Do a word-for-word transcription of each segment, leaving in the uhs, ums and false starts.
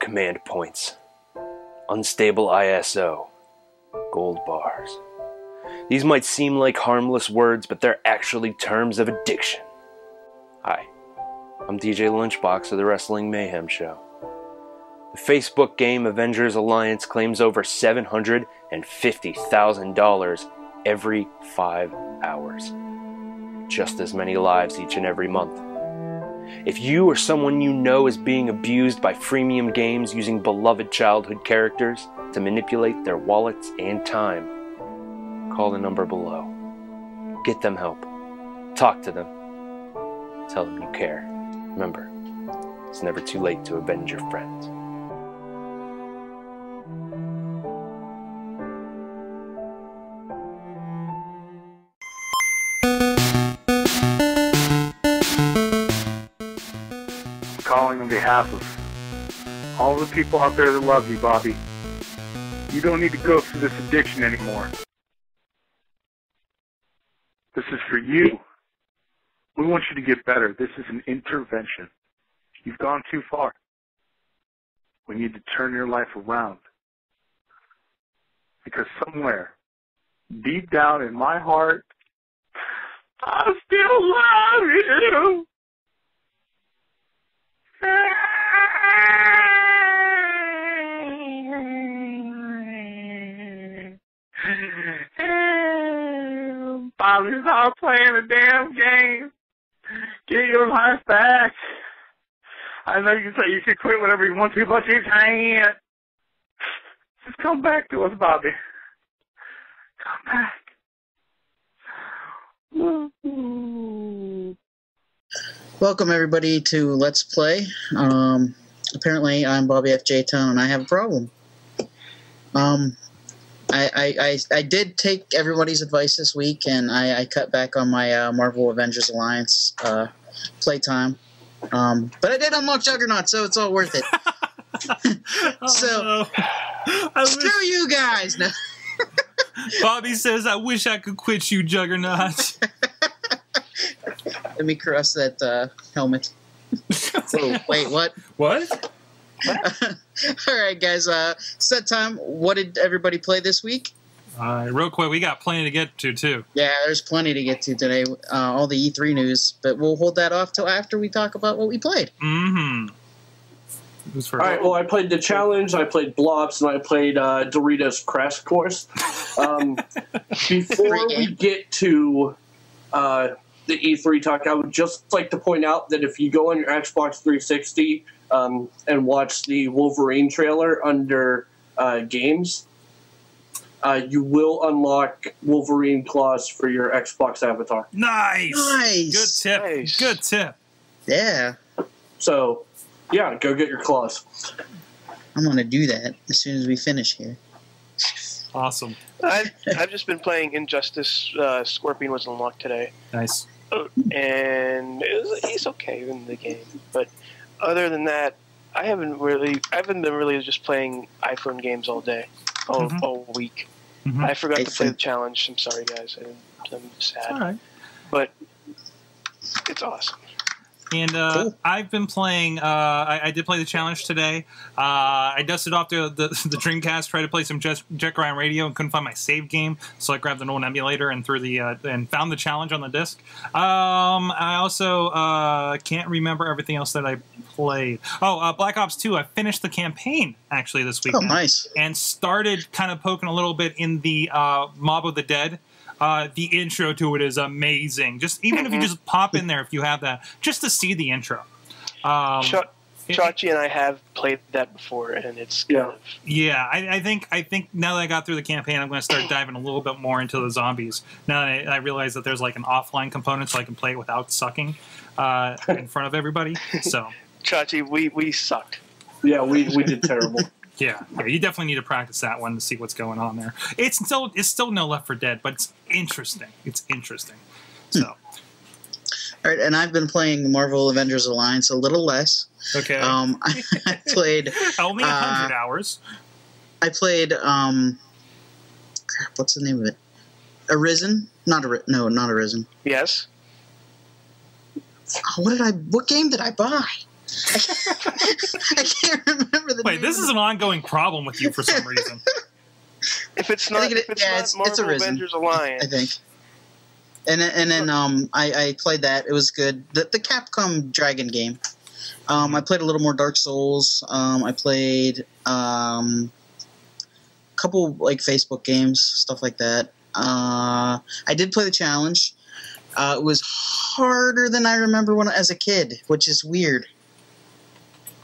command points, unstable I S O, gold bars. These might seem like harmless words, but they're actually terms of addiction. Hi, I'm D J Lunchbox of the Wrestling Mayhem Show. The Facebook game Avengers Alliance claims over seven hundred fifty thousand dollars every five hours. Just as many lives each and every month. If you or someone you know is being abused by freemium games using beloved childhood characters to manipulate their wallets and time, call the number below. Get them help. Talk to them. Tell them you care. Remember, it's never too late to avenge your friends. Calling on behalf of all the people out there that love you, Bobby. You don't need to go through this addiction anymore. This is for you. We want you to get better. This is an intervention. You've gone too far. We need to turn your life around. Because somewhere, deep down in my heart, I still love you. Bobby's all playing a damn game. Get your life back. I know you say you should quit whenever you want to, but you can't. Just come back to us, Bobby. Come back. Woo-hoo. Welcome, everybody, to Let's Play. Um, apparently, I'm Bobby F. J. Town, and I have a problem. Um, I, I, I, I did take everybody's advice this week, and I, I cut back on my uh, Marvel Avengers Alliance uh, playtime. Um, but I did unlock Juggernaut, so it's all worth it. So, oh, no. Screw wish... you guys! No. Bobby says, I wish I could quit you, Juggernaut. Let me caress that uh, helmet. Whoa, wait, what? What? What? All right, guys. Uh, it's that time. What did everybody play this week? Uh, real quick, we got plenty to get to, too. Yeah, there's plenty to get to today. Uh, all the E three news, but we'll hold that off till after we talk about what we played. Mm-hmm. All right, well, I played The Challenge, I played Blobs, and I played uh, Dorita's Crash Course. Um, before we get to... Uh, the E three talk, I would just like to point out that if you go on your Xbox three sixty um, and watch the Wolverine trailer under uh, games, uh, you will unlock Wolverine claws for your Xbox avatar. Nice! Nice! Good tip. Nice. Good tip. Yeah. So, yeah, go get your claws. I'm going to do that as soon as we finish here. Awesome. I've, I've just been playing Injustice. Uh, Scorpion was unlocked today. Nice. And it was, he's okay in the game, but other than that, I haven't really. I haven't been really just playing iPhone games all day, all, mm-hmm. all week. Mm-hmm. I forgot I to play the challenge. I'm sorry, guys. I, I'm sad. All right. But it's awesome. And uh, cool. I've been playing. Uh, I, I did play the challenge today. Uh, I dusted off the, the the Dreamcast, tried to play some Jet, Jet Grind Radio, and couldn't find my save game, so I grabbed an old emulator and threw the uh, and found the challenge on the disc. Um, I also uh, can't remember everything else that I played. Oh, uh, Black Ops Two. I finished the campaign actually this weekend. Oh, nice! And started kind of poking a little bit in the uh, Mob of the Dead. Uh, the intro to it is amazing. Just even mm-hmm. if you just pop in there, if you have that, just to see the intro. Um, Ch Chachi it, and I have played that before, and it's kind yeah. of yeah. I, I think I think now that I got through the campaign, I'm going to start diving a little bit more into the zombies. Now that I, I realize that there's like an offline component, so I can play it without sucking uh, in front of everybody. So Chachi, we we sucked. Yeah, we we did terrible. Yeah, yeah, you definitely need to practice that one to see what's going on there. It's still it's still no Left for Dead, but it's interesting. It's interesting. So, hmm. all right, and I've been playing Marvel Avengers Alliance a little less. Okay, um, I, I played only a hundred uh, hours. I played um, crap. What's the name of it? Arisen? Not a no, not Arisen. Yes. Oh, what did I? What game did I buy? I can't remember the Wait, name an ongoing problem with you for some reason. If it's not, it, if it's yeah, not it's, Marvel it's arisen, Avengers Alliance, I think. And and then um, I, I played that. It was good. The, the Capcom Dragon game. Um, I played a little more Dark Souls. Um, I played um, a couple like Facebook games, stuff like that. Uh, I did play the challenge. Uh, it was harder than I remember when as a kid, which is weird.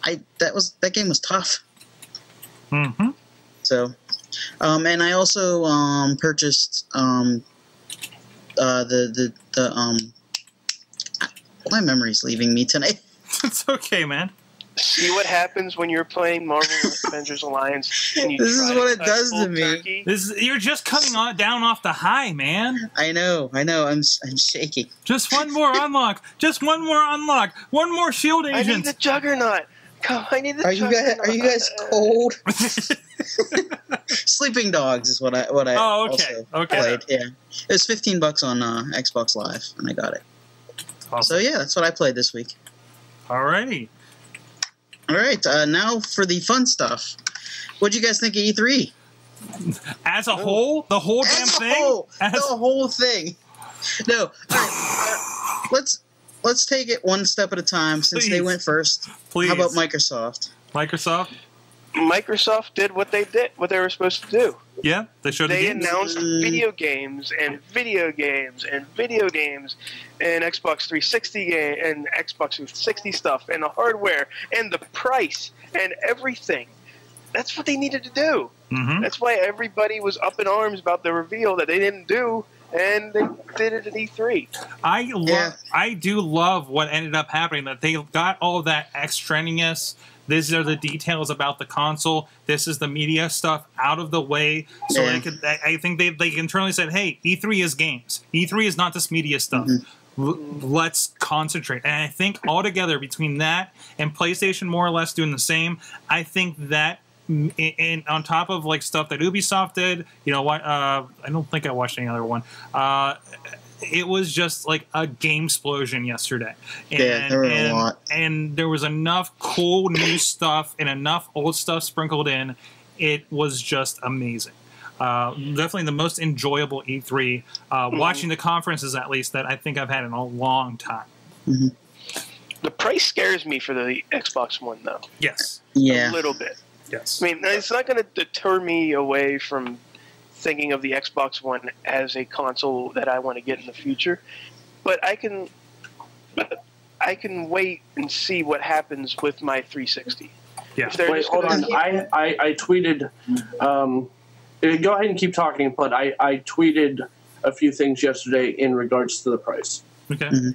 I that was that game was tough. Mm-hmm. So, um, and I also um, purchased um, uh, the the the um. My memory's leaving me tonight. It's okay, man. See what happens when you're playing Marvel Avengers Alliance. And you this try is what it does to me. Turkey. This is, you're just coming on, down off the high, man. I know, I know. I'm I'm shaking. Just one more unlock. Just one more unlock. One more shield agent. I need the Juggernaut. Come, I need the. Are juggernaut. you guys? Are you guys cold? Sleeping Dogs is what I what I oh, okay. also okay. played. Yeah, it was fifteen bucks on uh, Xbox Live, and I got it. Awesome. So yeah, that's what I played this week. Alrighty. All right, uh, now for the fun stuff. What'd you guys think of E three? As a oh. whole? The whole As damn thing? Whole, As the whole thing. No. All right, uh, let's let's take it one step at a time since Please. they went first. Please. How about Microsoft? Microsoft? Microsoft did what they did, what they were supposed to do. Yeah, they showed They the games. announced mm. video games and video games and video games and Xbox three sixty game and Xbox three sixty stuff and the hardware and the price and everything. That's what they needed to do. Mm-hmm. That's why everybody was up in arms about the reveal that they didn't do, and they did it at E three. I love, yeah. I do love what ended up happening, that they got all that extraneous. These are the details about the console. This is the media stuff out of the way. So yeah. they could, I think they, they internally said, hey, E three is games. E three is not this media stuff. Mm-hmm. L- let's concentrate. And I think altogether between that and PlayStation more or less doing the same, I think that and on top of like stuff that Ubisoft did, you know, uh, I don't think I watched any other one. Uh, It was just like a game explosion yesterday. And, yeah, there were and, a lot. And there was enough cool new stuff and enough old stuff sprinkled in. It was just amazing. Uh, definitely the most enjoyable E three, uh, mm-hmm. watching the conferences at least, that I think I've had in a long time. Mm-hmm. The price scares me for the Xbox One, though. Yes. Yeah. A little bit. Yes. I mean, it's not going to deter me away from thinking of the Xbox One as a console that I want to get in the future, but I can, I can wait and see what happens with my three sixty. Yeah. Wait, hold on. I, I, I tweeted. Um, go ahead and keep talking, but I, I tweeted a few things yesterday in regards to the price. Okay. Mm-hmm.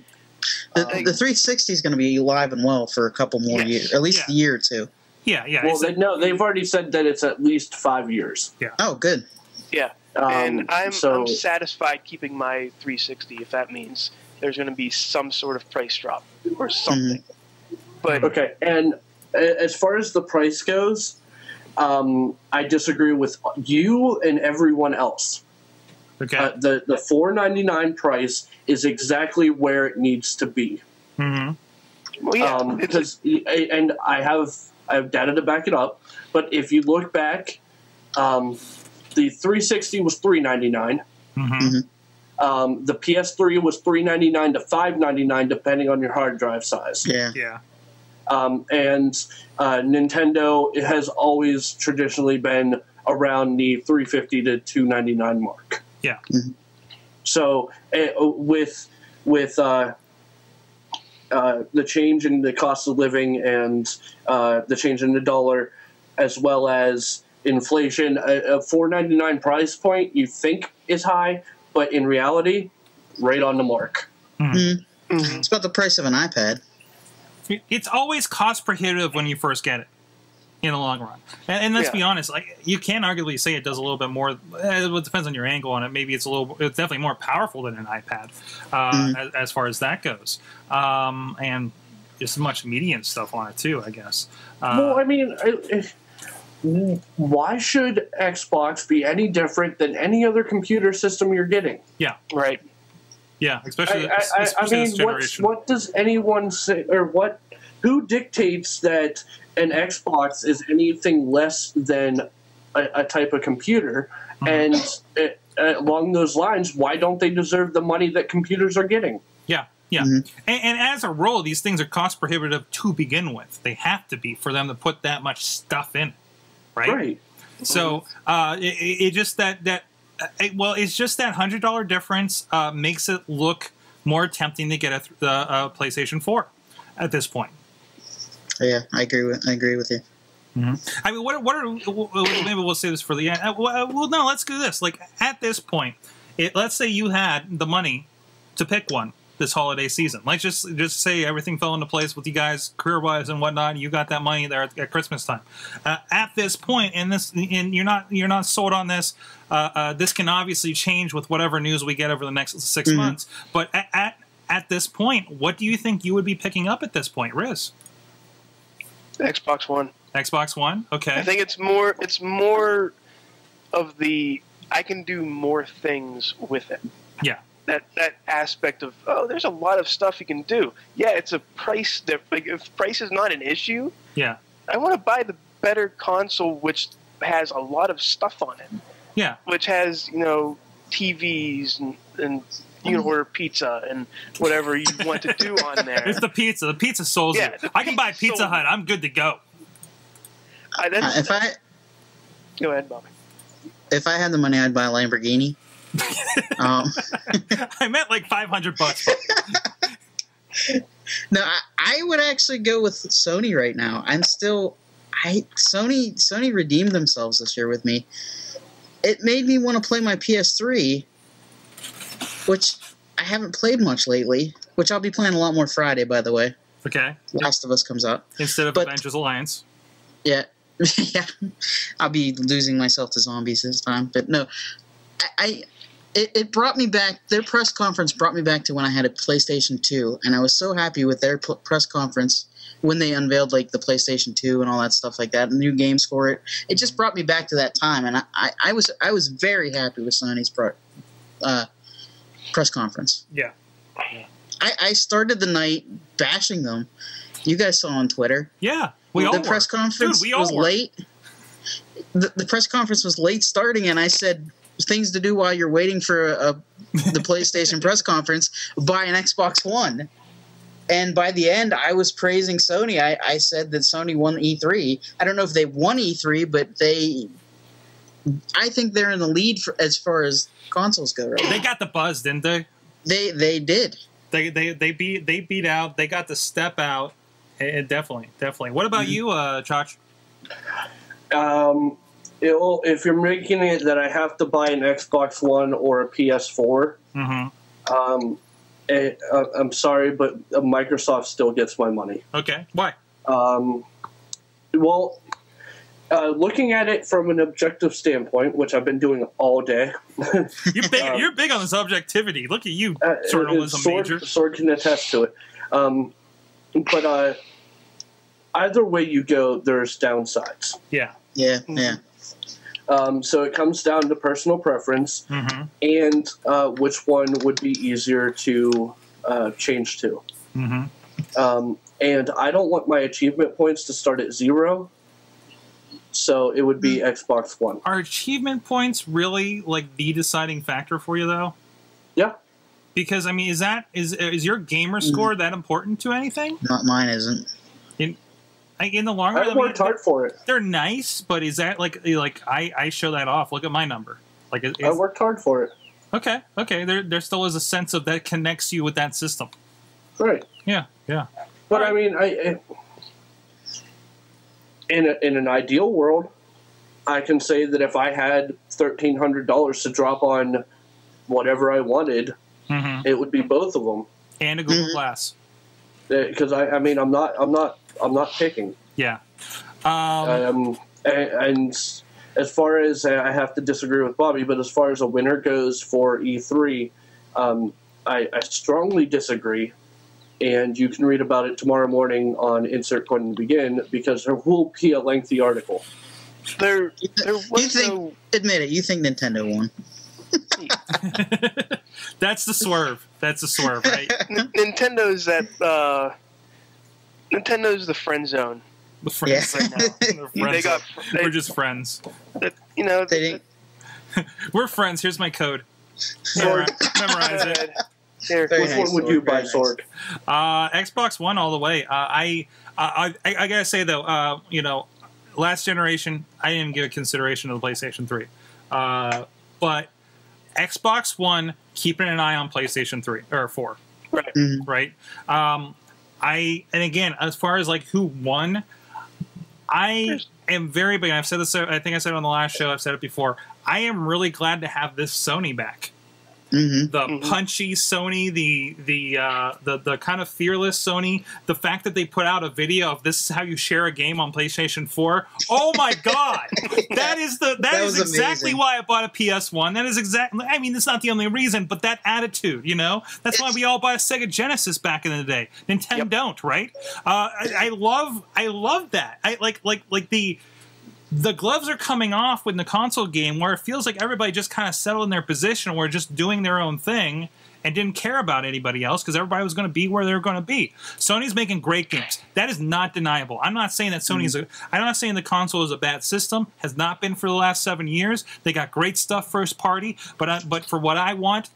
The, um, the three sixty is going to be alive and well for a couple more yes. years, at least yeah. a year or two. Yeah, yeah. Well, they, no, they've already said that it's at least five years. Yeah. Oh, good. Yeah, and um, I'm, so, I'm satisfied keeping my three sixty if that means there's going to be some sort of price drop or something. But okay, and as far as the price goes, um, I disagree with you and everyone else. Okay, uh, the the four ninety-nine price is exactly where it needs to be. Mm-hmm. Well, yeah, um, because and I have I have data to back it up. But if you look back, um. The three sixty was three ninety-nine. Mm-hmm. Um, the P S three was three ninety-nine to five ninety-nine, depending on your hard drive size. Yeah. Yeah. Um, and uh, Nintendo has always traditionally been around the three fifty to two ninety-nine mark. Yeah. Mm-hmm. So uh, with with uh, uh, the change in the cost of living and uh, the change in the dollar, as well as inflation, a, a four ninety-nine price point you think is high, but in reality, right on the mark. Mm-hmm. Mm-hmm. It's about the price of an iPad. It's always cost prohibitive when you first get it in the long run. And, and let's yeah. be honest, like you can arguably say it does a little bit more. It depends on your angle on it. Maybe it's a little, it's definitely more powerful than an iPad uh, mm-hmm. as, as far as that goes. Um, and just much media and stuff on it too, I guess. Uh, well, I mean, I, I, why should Xbox be any different than any other computer system you're getting? Yeah, right. Yeah, especially. I, I, especially I mean, this what, what does anyone say, or what? Who dictates that an Xbox is anything less than a, a type of computer, and it, along those lines, why don't they deserve the money that computers are getting? Yeah, yeah. Mm-hmm. and, and as a rule, these things are cost prohibitive to begin with. They have to be for them to put that much stuff in, right? Right. So uh, it, it just that that it, well, it's just that one hundred dollar difference uh, makes it look more tempting to get a, a, a PlayStation four at this point. Yeah, I agree with I agree with you. Mm-hmm. I mean, what what are maybe we'll say this for the end. Well, no, let's do this. Like at this point, it, let's say you had the money to pick one this holiday season. Let's just just say everything fell into place with you guys career wise and whatnot. You got that money there at, at Christmas time. Uh, at this point, and this and you're not you're not sold on this. Uh, uh, this can obviously change with whatever news we get over the next six mm-hmm. months. But at, at at this point, what do you think you would be picking up at this point, Riz? Xbox One. Xbox One. Okay. I think it's more. It's more of the I can do more things with it. Yeah. That that aspect of oh, there's a lot of stuff you can do. Yeah, it's a price that like if price is not an issue. Yeah. I want to buy the better console, which has a lot of stuff on it. Yeah. Which has you know T Vs and and. You can order pizza and whatever you want to do on there. It's the pizza. The pizza souls yeah, you. I can buy Pizza sold. Hut. I'm good to go. Uh, that's, uh, if that's... I go ahead, Bobby. If I had the money, I'd buy a Lamborghini. um. I meant like five hundred bucks. No, I, I would actually go with Sony right now. I'm still, I Sony Sony redeemed themselves this year with me. It made me want to play my P S three. Which I haven't played much lately, which I'll be playing a lot more Friday, by the way. Okay. Last of Us comes out. Instead of but, Avengers Alliance. Yeah. Yeah. I'll be losing myself to zombies this time. But no, I, I it, it brought me back. Their press conference brought me back to when I had a PlayStation two, and I was so happy with their press conference when they unveiled like the PlayStation two and all that stuff like that, new games for it. It just brought me back to that time, and I, I, I, was, I was very happy with Sony's pro, uh press conference. Yeah. yeah. I, I started the night bashing them. You guys saw on Twitter. Yeah. We the all The press were. conference Dude, we all was were. late. The, the press conference was late starting, and I said, things to do while you're waiting for a, a, the PlayStation press conference, buy an Xbox One. And by the end, I was praising Sony. I, I said that Sony won E three. I don't know if they won E three, but they... I think they're in the lead for, as far as consoles go. Right now. They got the buzz, didn't they? They they did. They they they beat they beat out. They got the step out. And definitely, definitely. What about mm-hmm. you, uh, Chach? Um, it will, if you're making it that I have to buy an Xbox One or a P S four, mm-hmm. um, it, uh, I'm sorry, but Microsoft still gets my money. Okay, why? Um, well. Uh, looking at it from an objective standpoint, which I've been doing all day. You're big, um, you're big on this objectivity. Look at you, uh, journalism Sword, major. Sword can attest to it. Um, but uh, either way you go, there's downsides. Yeah. Yeah, yeah. Um, so it comes down to personal preference mm-hmm. and uh, which one would be easier to uh, change to. Mm-hmm. um, and I don't want my achievement points to start at zero. So it would be Xbox One. Are achievement points really like the deciding factor for you, though? Yeah. Because I mean, is that is is your gamer score mm. that important to anything? Not mine isn't. In in the long run, I worked hard for it. They're nice, but is that like like I I show that off? Look at my number. Like is, I worked hard for it. Okay, okay. There there still is a sense of that connects you with that system. Right. Yeah, yeah. But right. I mean, I. It, In, a, in an ideal world, I can say that if I had thirteen hundred dollars to drop on whatever I wanted, mm-hmm. it would be both of them and a Google Glass. Because I, I mean, I'm not, I'm not, I'm not picking. Yeah. Um, um, and, and as far as I have to disagree with Bobby, but as far as a winner goes for E three, um, I, I strongly disagree. And you can read about it tomorrow morning on Insert Coin and Begin because there will be a lengthy article. There, there was you think, no... Admit it, you think Nintendo won. That's the swerve. That's the swerve, right? N Nintendo's that... Uh, Nintendo's the friend zone. with friends yeah. right now. We're, friends. They got, they, We're just friends. They, you know, they didn't. We're friends. Here's my code. Memorize it. Which nice one would you buy, Sword? Uh, Xbox One all the way. Uh, I, I, I, I gotta say though, uh, you know, last generation I didn't give a consideration to the PlayStation three, uh, but Xbox One keeping an eye on PlayStation three or four, right? Mm-hmm. Right. Um, I and again, as far as like who won, I am very big. I've said this. I think I said it on the last show. I've said it before. I am really glad to have this Sony back. Mm-hmm. The mm-hmm. punchy Sony, the the uh, the the kind of fearless Sony. The fact that they put out a video of this is how you share a game on PlayStation four. Oh my God, that is the that, that is exactly amazing. Why I bought a P S one. That is exactly. I mean, it's not the only reason, but that attitude, you know, that's why we all bought a Sega Genesis back in the day. Nintendo yep. don't, right? Uh, I, I love I love that. I like like like the. The gloves are coming off with the console game where it feels like everybody just kind of settled in their position where just doing their own thing and didn't care about anybody else because everybody was going to be where they were going to be. Sony's making great games. That is not deniable. I'm not saying that Sony's mm. – I'm not saying the console is a bad system. Has not been for the last seven years. They got great stuff first party. But, I, but for what I want,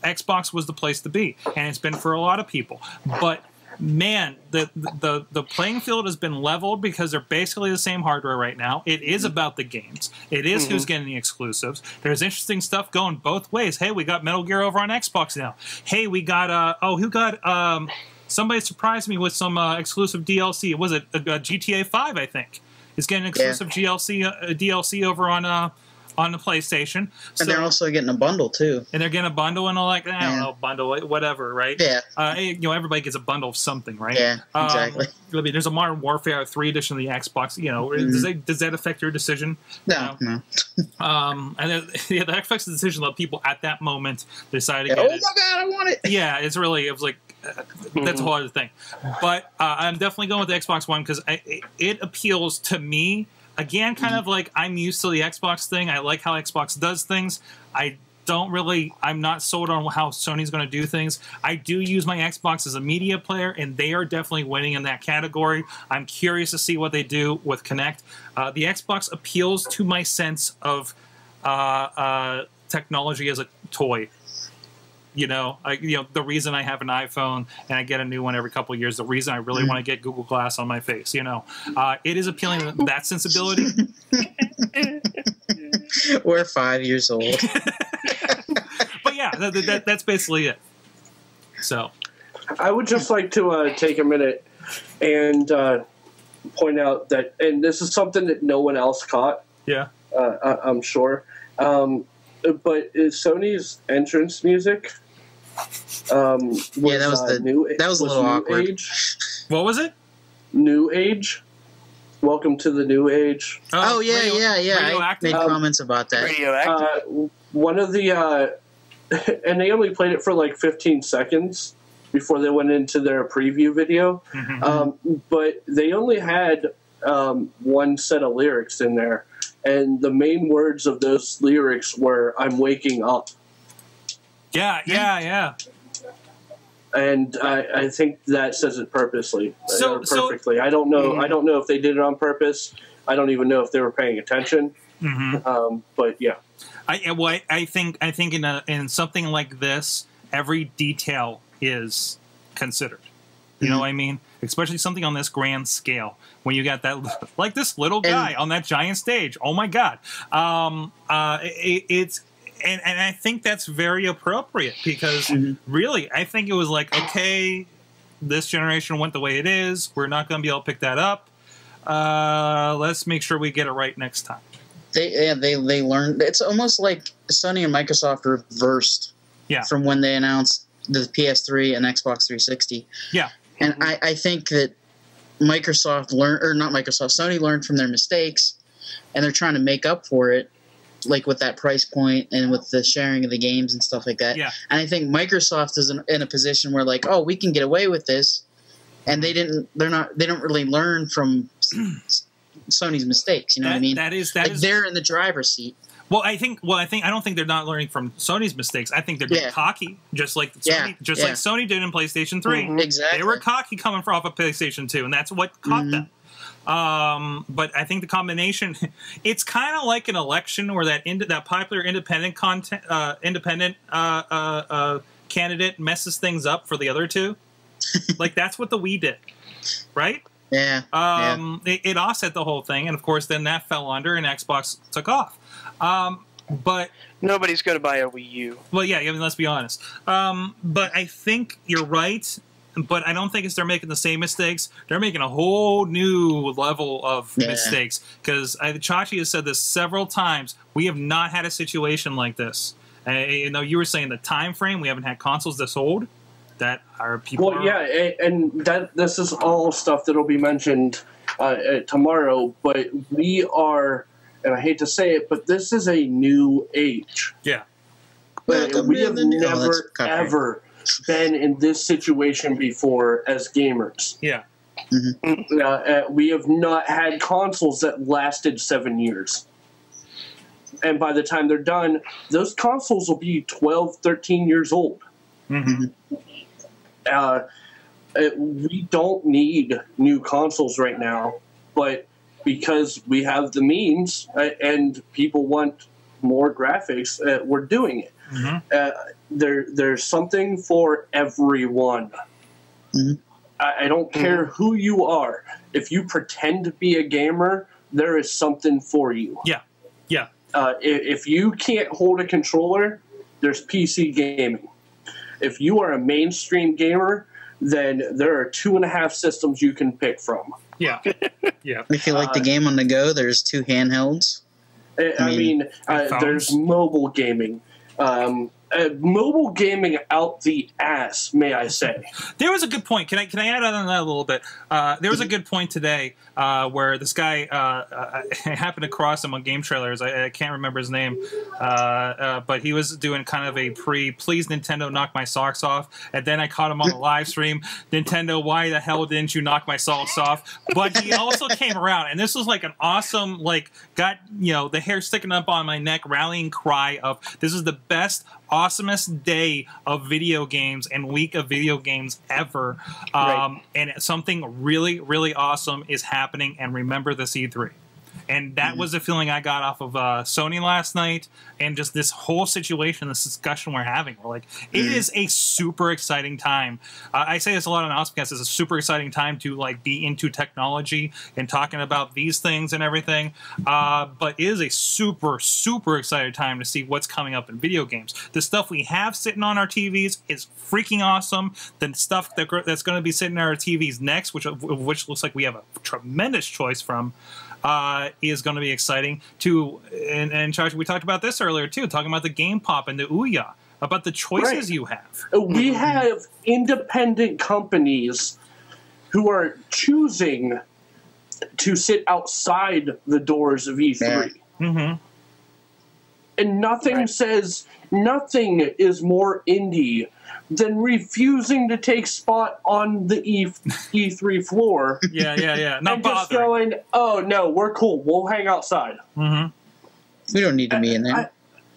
Xbox was the place to be. And it's been for a lot of people. But – man, the, the the playing field has been leveled because they're basically the same hardware right now. It is about the games. It is mm-hmm. who's getting the exclusives. There's interesting stuff going both ways. Hey, we got Metal Gear over on Xbox now. Hey, we got uh oh, who got um somebody surprised me with some uh, exclusive D L C. Was it uh, G T A five? I think is getting exclusive yeah. G L C uh, D L C over on uh. on the PlayStation. So, and they're also getting a bundle, too. And they're getting a bundle and all like, I don't yeah. know, bundle, whatever, right? Yeah. Uh, you know, everybody gets a bundle of something, right? Yeah, um, exactly. There's a Modern Warfare three edition of the Xbox. You know, mm-hmm. does, that, does that affect your decision? No, you know? no. um, and it, yeah, that affects the decision of people at that moment deciding. Yeah, oh, it. my God, I want it! Yeah, it's really, it was like, uh, that's a whole other thing. But uh, I'm definitely going with the Xbox One because it, it appeals to me. Again, kind of like I'm used to the Xbox thing. I like how Xbox does things. I don't really, I'm not sold on how Sony's going to do things. I do use my Xbox as a media player, and they are definitely winning in that category. I'm curious to see what they do with Kinect. Uh, the Xbox appeals to my sense of uh, uh, technology as a toy. You know, I, you know, the reason I have an iPhone and I get a new one every couple of years, the reason I really mm. want to get Google Glass on my face, you know, uh, it is appealing to that sensibility. We're five years old. But yeah, that, that, that's basically it. So I would just like to uh, take a minute and uh, point out that, and this is something that no one else caught. Yeah, uh, I, I'm sure. Um, but Sony's entrance music. Um, was, yeah, that was uh, the new. That was, was a little awkward. Age. What was it? New Age. Welcome to the New Age. Oh, oh yeah, radio, yeah, yeah, yeah. I made um, comments about that. Radioactive. Uh, one of the, uh, and they only played it for like fifteen seconds before they went into their preview video. Mm-hmm. Um, but they only had um, one set of lyrics in there. And the main words of those lyrics were, I'm waking up. Yeah, yeah, yeah. And I, I think that says it purposely. So, perfectly. So, I don't know mm-hmm. I don't know if they did it on purpose. I don't even know if they were paying attention. Mm-hmm. um, but, yeah. I, well, I, I think, I think in, a, in something like this, every detail is considered. You mm-hmm. know what I mean? Especially something on this grand scale. When you got that, like this little guy and, on that giant stage, oh my God! Um, uh, it, it's and, and I think that's very appropriate because mm-hmm. really, I think it was like, okay, this generation went the way it is. We're not going to be able to pick that up. Uh, let's make sure we get it right next time. They yeah, they they learned. It's almost like Sony and Microsoft reversed yeah. from when they announced the P S three and Xbox three sixty. Yeah, and mm-hmm. I I think that. Microsoft learned, or not Microsoft, Sony learned from their mistakes, and they're trying to make up for it, like with that price point and with the sharing of the games and stuff like that. Yeah. And I think Microsoft is in, in a position where, like, oh, we can get away with this, and they didn't. They're not. They don't really learn from Sony's mistakes. You know that, what I mean? That is that like is, they're in the driver's seat. Well, I think. Well, I think. I don't think they're not learning from Sony's mistakes. I think they're being yeah. cocky, just like Sony, yeah. just yeah. like Sony did in PlayStation three. Mm-hmm. Exactly. They were cocky coming off of PlayStation two, and that's what caught mm-hmm. them. Um, but I think the combination, it's kind of like an election where that ind that popular independent content, uh, independent uh, uh, uh, candidate messes things up for the other two. Like that's what the Wii did, right? Yeah. Um, yeah. It, it offset the whole thing, and of course, then that fell under, and Xbox took off. Um, but nobody's going to buy a Wii U. Well, yeah. I mean, let's be honest. Um, but I think you're right. But I don't think it's they're making the same mistakes. They're making a whole new level of yeah. mistakes. Because Chachi has said this several times. We have not had a situation like this. I, you know, you were saying the time frame. We haven't had consoles this old that our people. Well, are... yeah, and that this is all stuff that'll be mentioned uh, tomorrow. But we are, and I hate to say it, but this is a new age. Yeah, but well, we have never oh, ever. been in this situation before as gamers. Yeah. Mm-hmm. uh, we have not had consoles that lasted seven years. And by the time they're done, those consoles will be twelve, thirteen years old. Mm-hmm. uh, it, we don't need new consoles right now, but because we have the memes uh, and people want more graphics, uh, we're doing it. Mm-hmm. uh, there, there's something for everyone. Mm-hmm. I, I don't care mm-hmm. who you are. If you pretend to be a gamer, there is something for you. Yeah, yeah. Uh, if, if you can't hold a controller, there's P C gaming. If you are a mainstream gamer, then there are two and a half systems you can pick from. Yeah, yeah. If you like uh, the game on the go, there's two handhelds. I, I mean, mean uh, there's mobile gaming. Um, uh, mobile gaming out the ass, may I say. There was a good point. Can I can I add on that a little bit? Uh, there was a good point today uh, where this guy, uh, I happened to cross him on Game Trailers. I, I can't remember his name, uh, uh, but he was doing kind of a pre, please Nintendo knock my socks off. And then I caught him on a live stream. Nintendo, why the hell didn't you knock my socks off? But he also came around, and this was like an awesome, like got you know the hair sticking up on my neck, rallying cry of this is the best. Awesomest day of video games and week of video games ever. Um, right. And something really, really awesome is happening, and remember this E three. And that mm-hmm. was the feeling I got off of uh, Sony last night, and just this whole situation, this discussion we're having. We're like, it mm-hmm. is a super exciting time. Uh, I say this a lot on Outscast. It's a super exciting time to like be into technology and talking about these things and everything. Uh, but it is a super, super exciting time to see what's coming up in video games. The stuff we have sitting on our T Vs is freaking awesome. The stuff that, that's going to be sitting on our T Vs next, which which looks like we have a tremendous choice from. Uh, is going to be exciting too, and, and Charge, we talked about this earlier too, talking about the Game Pop and the Ouya, about the choices right. you have. We have independent companies who are choosing to sit outside the doors of E three, yeah. mm-hmm. and nothing right. says nothing is more indie than refusing to take spot on the E three floor. Yeah, yeah, yeah. Not and just bothering. Going, oh, no, we're cool. We'll hang outside. Mm-hmm. We don't need to be in there. I,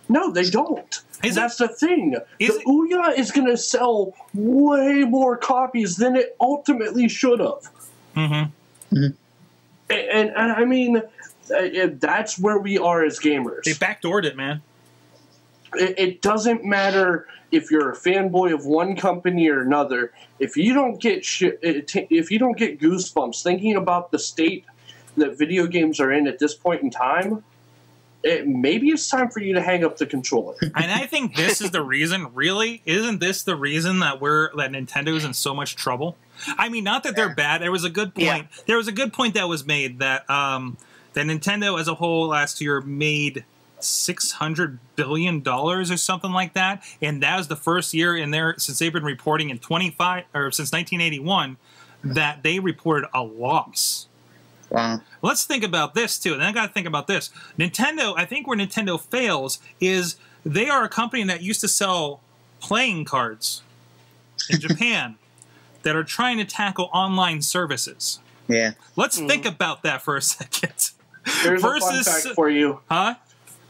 no, they don't. Is That's it, the thing. Is the Ouya is going to sell way more copies than it ultimately should have. Mm-hmm. Mm-hmm. And, and, and, I mean, that's where we are as gamers. They backdoored it, man. It, it doesn't matter if you're a fanboy of one company or another, if you don't get sh if you don't get goosebumps thinking about the state that video games are in at this point in time, it, maybe it's time for you to hang up the controller. And I think this is the reason. Really, isn't this the reason that we're that Nintendo's in so much trouble? I mean, not that they're bad. There was a good point. Yeah. There was a good point that was made that um, that Nintendo as a whole last year made. six hundred billion dollars or something like that, and that was the first year in there since they've been reporting in twenty-five or since nineteen eighty-one that they reported a loss. Wow. Let's think about this too. Then I got to think about this. Nintendo, I think where Nintendo fails is they are a company that used to sell playing cards in Japan that are trying to tackle online services. Yeah. Let's mm. think about that for a second. There's Versus, a fun fact for you. Huh?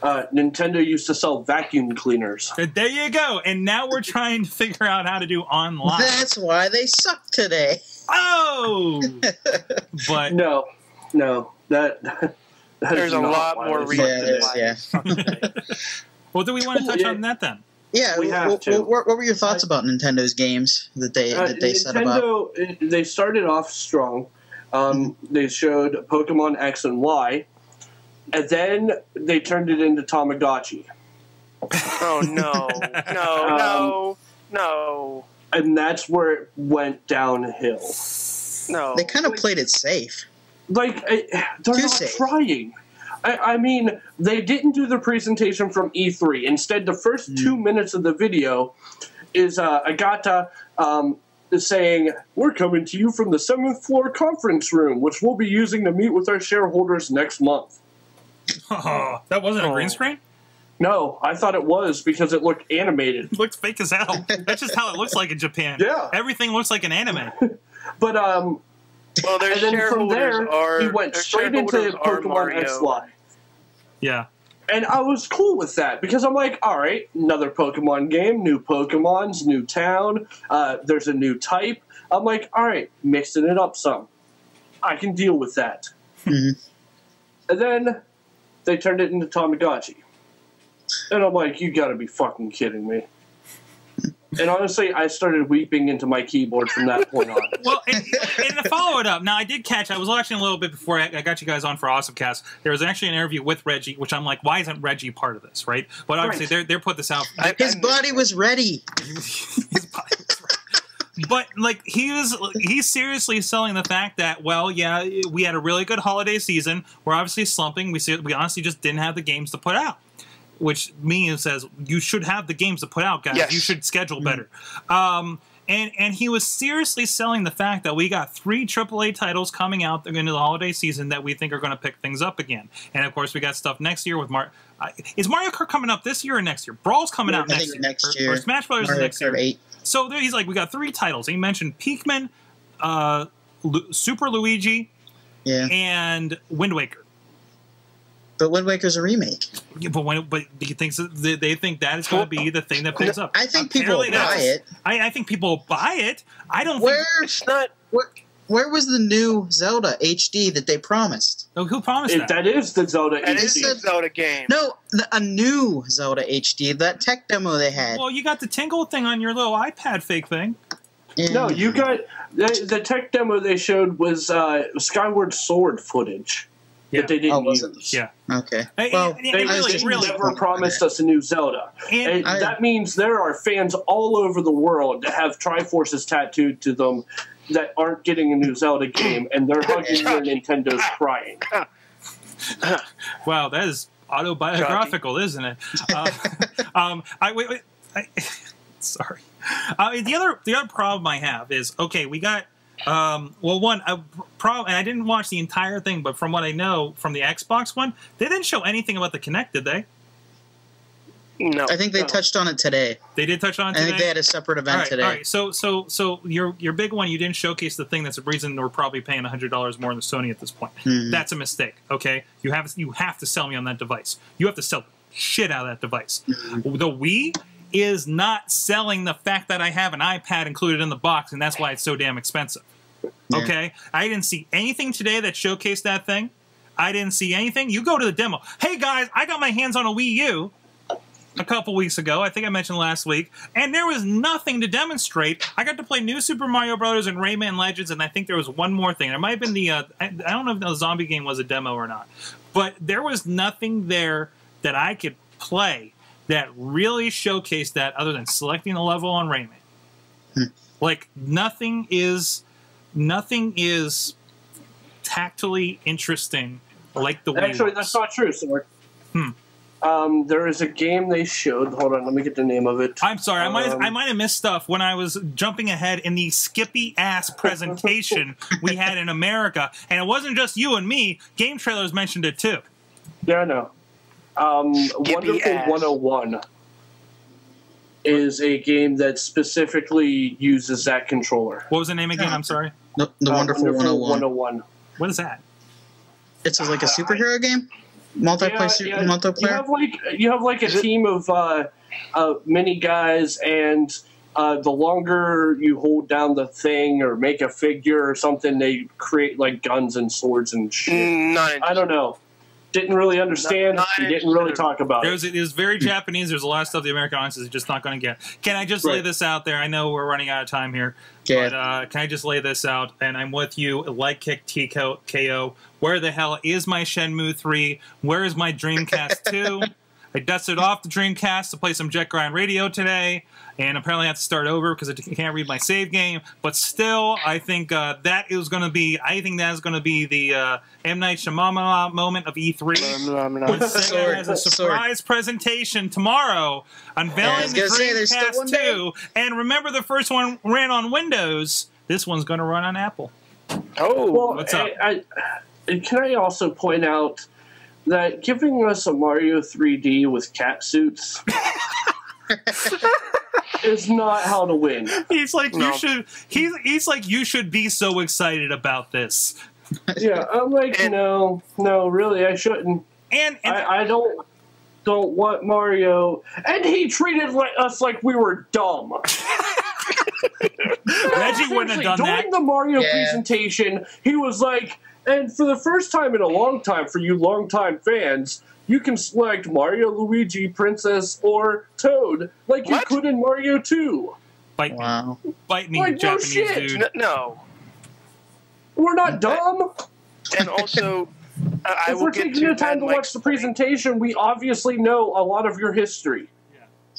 Uh, Nintendo used to sell vacuum cleaners. There you go. And now we're trying to figure out how to do online. That's why they suck today. Oh! But no. No, that, that there's a lot more reasons. Yeah, yeah. Well, do we want to touch yeah. on that then? Yeah, we have to. What, what were your thoughts I, about Nintendo's games that they uh, that they Nintendo, set about? They started off strong. Um, mm-hmm. They showed Pokemon X and Y, and then they turned it into Tamagotchi. Oh no, no, um, no, no! And that's where it went downhill. No, they kind of like, played it safe. Like I, they're Too not safe. trying. I, I mean, they didn't do the presentation from E three. Instead, the first mm. two minutes of the video is uh, Agata um, saying, "We're coming to you from the seventh floor conference room, which we'll be using to meet with our shareholders next month." Oh, that wasn't oh. a green screen? No, I thought it was because it looked animated. It looked fake as hell. That's just how it looks like in Japan. Yeah. Everything looks like an anime. But, um... Well, their and then from there, are, he went straight into Pokemon X Y. Yeah. And I was cool with that, because I'm like, all right, another Pokemon game, new Pokemons, new town, uh, there's a new type. I'm like, all right, mixing it up some. I can deal with that. Mm-hmm. And then they turned it into Tamagotchi. And I'm like, you gotta be fucking kidding me. And honestly, I started weeping into my keyboard from that point on. Well, and, and to follow it up, now I did catch, I was watching a little bit before I, I got you guys on for AwesomeCast, there was actually an interview with Reggie, which I'm like, why isn't Reggie part of this, right? But obviously, right. they're, they're put this out. I, His I, body I, was ready. His body was ready. But, like, he was, he's seriously selling the fact that, well, yeah, we had a really good holiday season. We're obviously slumping. We, see, we honestly just didn't have the games to put out. Which means says you should have the games to put out, guys. Yes. You should schedule better. Mm-hmm. um, and and he was seriously selling the fact that we got three triple A titles coming out into the holiday season that we think are going to pick things up again. And of course, we got stuff next year with Mar. Uh, is Mario Kart coming up this year or next year? Brawl's coming yeah, out I next, think year, next year. Or, or Smash Brothers Mario is next year. Eight. So there, he's like, we got three titles. He mentioned Pikmin, uh, Lu Super Luigi, yeah. and Wind Waker. But Wind Waker's a remake. Yeah, but when, but he thinks that they think that is going to be the thing that picks no, up. I think Apparently people buy it. I, I think people buy it. I don't. Where think it's not. Where, where was the new Zelda H D that they promised? Oh, who promised it, that? That is the Zelda. That H D. is the Zelda game. No, the, a new Zelda H D. That tech demo they had. Well, you got the Tingle thing on your little iPad fake thing. And no, you got the, the tech demo they showed was uh, Skyward Sword footage. Yeah. That they didn't oh, use. Yeah. Okay. And, well, and, and they really, really never promised us a new Zelda. And, and I, that means there are fans all over the world that have Triforces tattooed to them that aren't getting a new Zelda game, and they're hugging their Nintendo's crying. Wow, that is autobiographical, Jockey. isn't it? Uh, um, I, wait, wait, I, sorry. Uh, the other the other problem I have is, okay, we got. Um, well, one, I, pro and I didn't watch the entire thing, but from what I know from the Xbox one, they didn't show anything about the Kinect, did they? No. I think they no. touched on it today. They did touch on it today? I think they had a separate event all right, today. All right, so, so, so your, your big one, you didn't showcase the thing that's the reason we're probably paying one hundred dollars more than Sony at this point. Mm-hmm. That's a mistake, okay? You have, you have to sell me on that device. You have to sell the shit out of that device. Mm-hmm. The Wii is not selling the fact that I have an iPad included in the box, and that's why it's so damn expensive. Yeah. Okay? I didn't see anything today that showcased that thing. I didn't see anything. You go to the demo. Hey, guys, I got my hands on a Wii U a couple weeks ago. I think I mentioned last week. And there was nothing to demonstrate. I got to play New Super Mario Brothers and Rayman Legends, and I think there was one more thing. There might have been the... Uh, I, I don't know if the zombie game was a demo or not. But there was nothing there that I could play that really showcased that other than selecting a level on Rayman. Hmm. Like, nothing is... Nothing is tactily interesting like the way... Actually, was. that's not true, sir. Hmm. Um, there is a game they showed. Hold on, let me get the name of it. I'm sorry, um, I might I might have missed stuff when I was jumping ahead in the skippy-ass presentation we had in America. And it wasn't just you and me. Game trailers mentioned it, too. Yeah, I know. Um, Wonderful one oh one is a game that specifically uses that controller. What was the name again? I'm sorry. The, the uh, Wonderful, Wonderful one oh one. What is that? It's like a superhero uh, game? Multiplayer? Yeah, yeah. Multiplayer? You have like, you have like a team of uh, uh, mini guys, and uh, the longer you hold down the thing or make a figure or something, they create like guns and swords and shit. Not I don't know. Didn't really understand. Not, not didn't really talk about it. It was, it was very Japanese. There's a lot of stuff the American audience is just not going to get. Can I just right. lay this out there? I know we're running out of time here. Yeah. But uh, can I just lay this out? And I'm with you. Like Kick T K O. Where the hell is my Shenmue three? Where is my Dreamcast two? I dusted off the Dreamcast to play some Jet Grind Radio today. And apparently I have to start over because I can't read my save game. But still, I think uh, that is going to be, I think that is going to be the uh, M. Night Shyamalan moment of E three. When Sega has a surprise Sword. presentation tomorrow unveiling yeah, the Dreamcast two. And remember, the first one ran on Windows. This one's going to run on Apple. Oh, well, what's up? I, I, can I also point out that giving us a Mario three D with cat suits... It's not how to win. He's like no. you should. He's he's like you should be so excited about this. Yeah, I'm like and, no, no, really, I shouldn't. And, and I, I don't don't want Mario. And he treated like, us like we were dumb. Reggie wouldn't have done during that. During the Mario yeah. presentation, he was like, and for the first time in a long time, for you long-time fans. You can select Mario, Luigi, Princess, or Toad, like what? you could in Mario two. Bite wow. me, Bite me like, Japanese no shit. dude. No. We're not dumb. And also, uh, I if will we're get taking the time to like watch the presentation, we obviously know a lot of your history.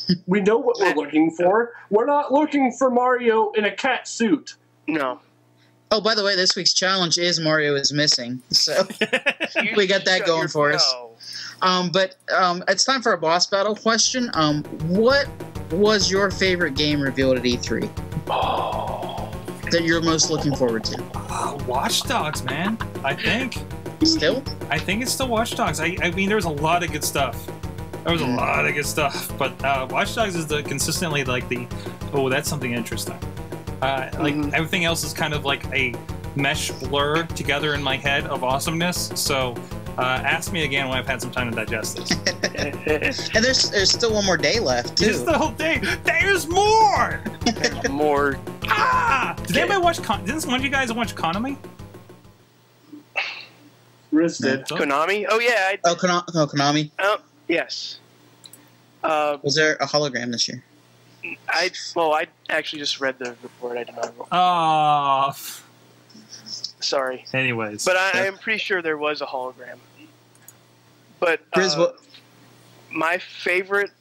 Yeah. We know what we're looking for. We're not looking for Mario in a cat suit. No. Oh, by the way, this week's challenge is Mario is Missing, so we got that going for us. Um, but um, it's time for a boss battle question. Um, what was your favorite game revealed at E three oh. that you're most looking forward to? Oh, Watch Dogs, man. I think. Still? I think it's still Watch Dogs. I, I mean, there was a lot of good stuff. There was a mm. lot of good stuff, but uh, Watch Dogs is the consistently like the, oh, that's something interesting. Uh, like mm-hmm. everything else is kind of like a mesh blur together in my head of awesomeness. So uh, ask me again when I've had some time to digest this. And there's there's still one more day left too. There's the whole day. There's more. There's more. Ah! Did anybody watch? Con Didn't one of you guys watch Konami? Riz did. Konami? Oh yeah. I oh, Kon oh Konami. Oh yes. Uh, Was there a hologram this year? I well, I actually just read the report. I did not. Ah, oh. sorry. Anyways, but I am pretty sure there was a hologram. But uh, my favorite,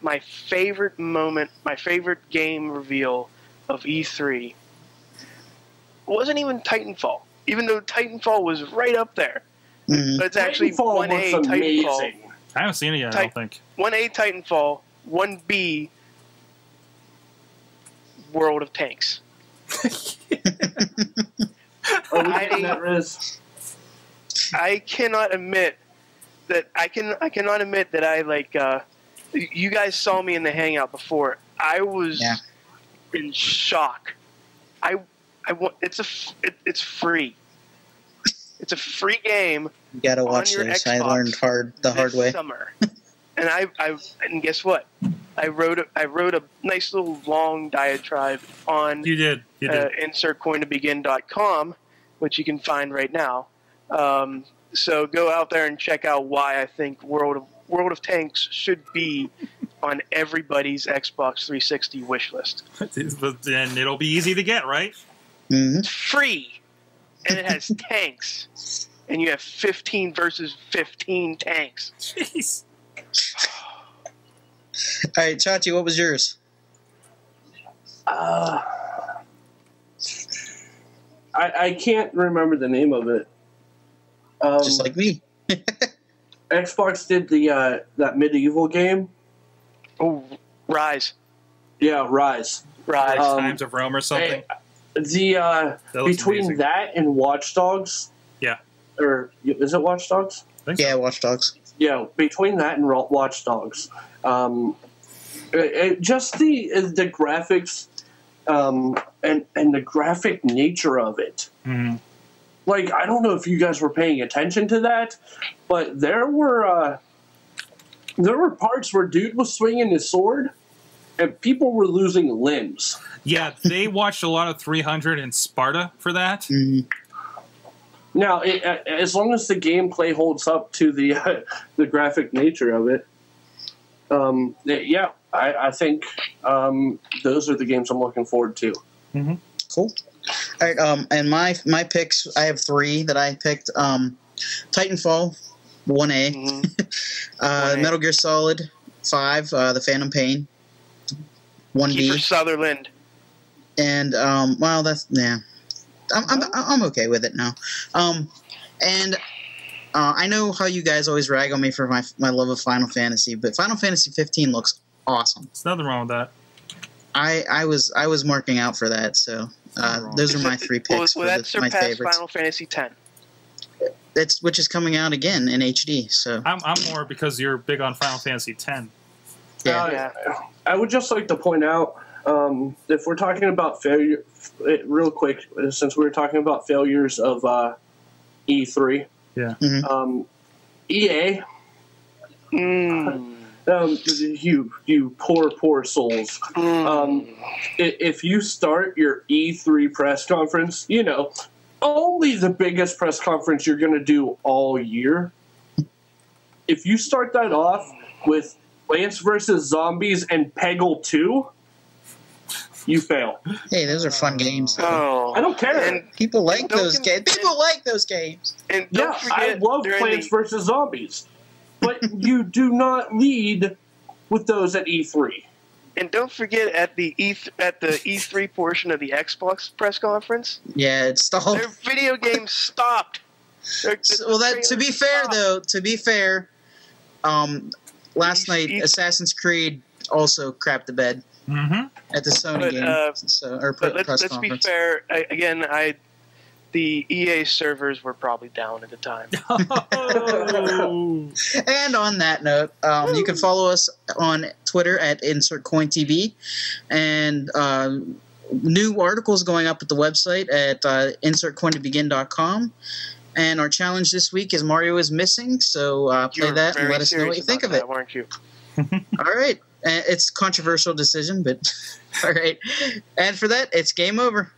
my favorite moment, my favorite game reveal of E three wasn't even Titanfall, even though Titanfall was right up there. Mm-hmm. But it's actually one A Titanfall. I haven't seen it yet. I don't think one A Titanfall, one B. World of Tanks. I, I cannot admit that I can. I cannot admit that I like. Uh, you guys saw me in the hangout before. I was yeah. in shock. I. I want. It's a. It, it's free. It's a free game. You gotta watch this. I learned hard the hard way. Summer. And I, I, and guess what? I wrote, a, I wrote a nice little long diatribe on you did, you did. Uh, insert coin to begin dot com, which you can find right now. Um, so go out there and check out why I think World of World of Tanks should be on everybody's Xbox three sixty wish list. And it'll be easy to get, right? Mm-hmm. It's free, and it has tanks, and you have fifteen versus fifteen tanks. Jeez. All right, Chachi, what was yours? Uh, I, I can't remember the name of it. Um, Just like me. Xbox did the uh, that medieval game. Oh, Rise. Yeah, Rise. Rise. Um, Times of Rome or something. I, the uh, that between amazing. that and Watch Dogs. Yeah. Or is it Watch Dogs? I think so. Yeah, Watch Dogs. Yeah, between that and Watch Dogs, um, it, it, just the the graphics um, and and the graphic nature of it. Mm-hmm. Like I don't know if you guys were paying attention to that, but there were uh, there were parts where dude was swinging his sword, and people were losing limbs. Yeah, they watched a lot of three hundred and Sparta for that. Mm-hmm. Now, it, as long as the gameplay holds up to the uh, the graphic nature of it, um, yeah, I, I think um, those are the games I'm looking forward to. Mm-hmm. Cool. All right, um, and my my picks, I have three that I picked. Um, Titanfall, one A. Mm-hmm. uh, one A. Metal Gear Solid five, uh, The Phantom Pain, one B. Kiefer Sutherland. And, um, well, that's, yeah. I'm, I'm I'm okay with it now, um, and uh, I know how you guys always rag on me for my my love of Final Fantasy, but Final Fantasy fifteen looks awesome. There's nothing wrong with that. I I was I was marking out for that, so uh, those are my three picks. Well, well that surpassed Final Fantasy ten. That's which is coming out again in H D. So I'm I'm more because you're big on Final Fantasy ten. Yeah, uh, yeah. I would just like to point out. Um, if we're talking about failure, real quick, since we were talking about failures of uh, E three, yeah, mm-hmm. um, E A, mm. um, you you poor poor souls. Mm. Um, if you start your E three press conference, you know, only the biggest press conference you're going to do all year. If you start that off with Plants versus Zombies and Peggle two. You fail. Hey, those are fun games. Oh, I don't care. And people like those games. People like those games. And don't yeah, forget I love Plants versus Zombies, but you do not lead with those at E three. And don't forget at the E th at the E three portion of the Xbox press conference. Yeah, it stalled. Their video games stopped. Their, so, well, that to be fair stopped. though, to be fair, um, last night Assassin's Creed also crapped the bed. Mm-hmm. At the Sony but, game, uh, so, or but let's, press let's conference. Be fair. I, again, I the E A servers were probably down at the time. Oh. And on that note, um, you can follow us on Twitter at InsertCoinTV, and uh, new articles going up at the website at uh, insert coin to begin dot com. And our challenge this week is Mario is Missing, so uh, play that and let us know what you think of that, it. Weren't you? All right. It's a controversial decision, but all right. And for that, it's game over.